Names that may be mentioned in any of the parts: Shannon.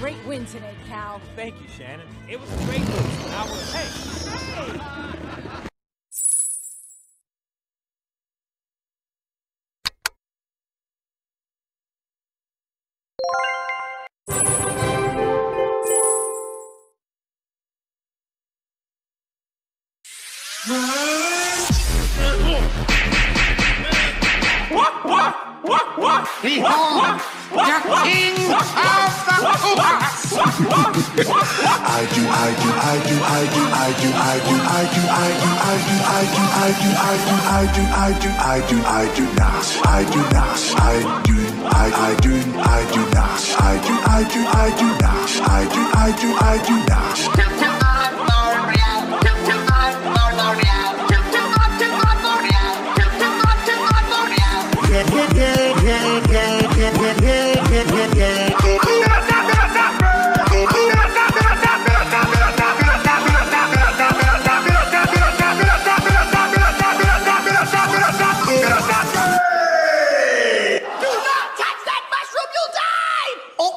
Great win today, Cal. Thank you, Shannon. It was a great move. Now we're hey! I do not.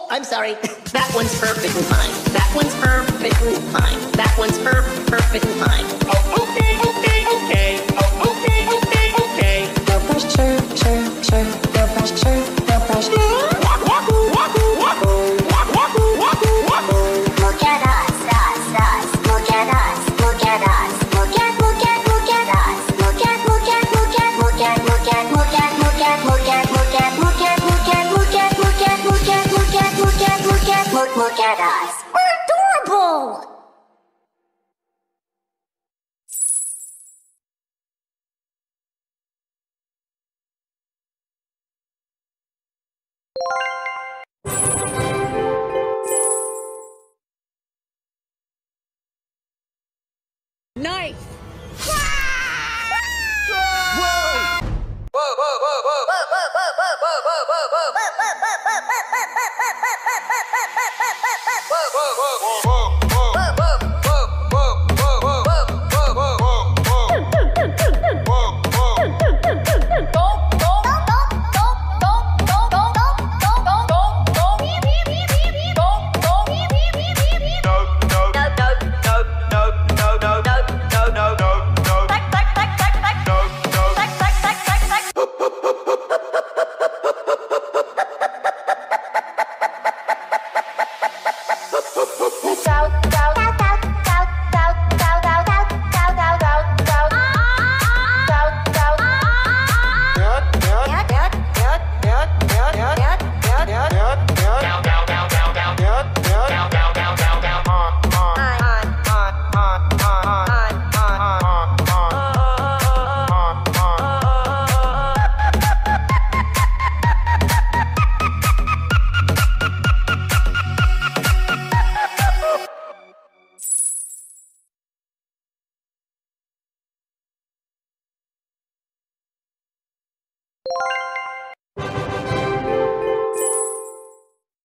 I'm sorry. That one's perfectly fine. That one's perfectly fine. That one's perfectly fine. Oh, okay, okay, okay. Oh, okay, okay, okay. No pressure, sure, sure. No pressure, no pressure. Look at us, us, us. Look at us, look at us. Look at us. Look at us. We're adorable. Nice. Whoa.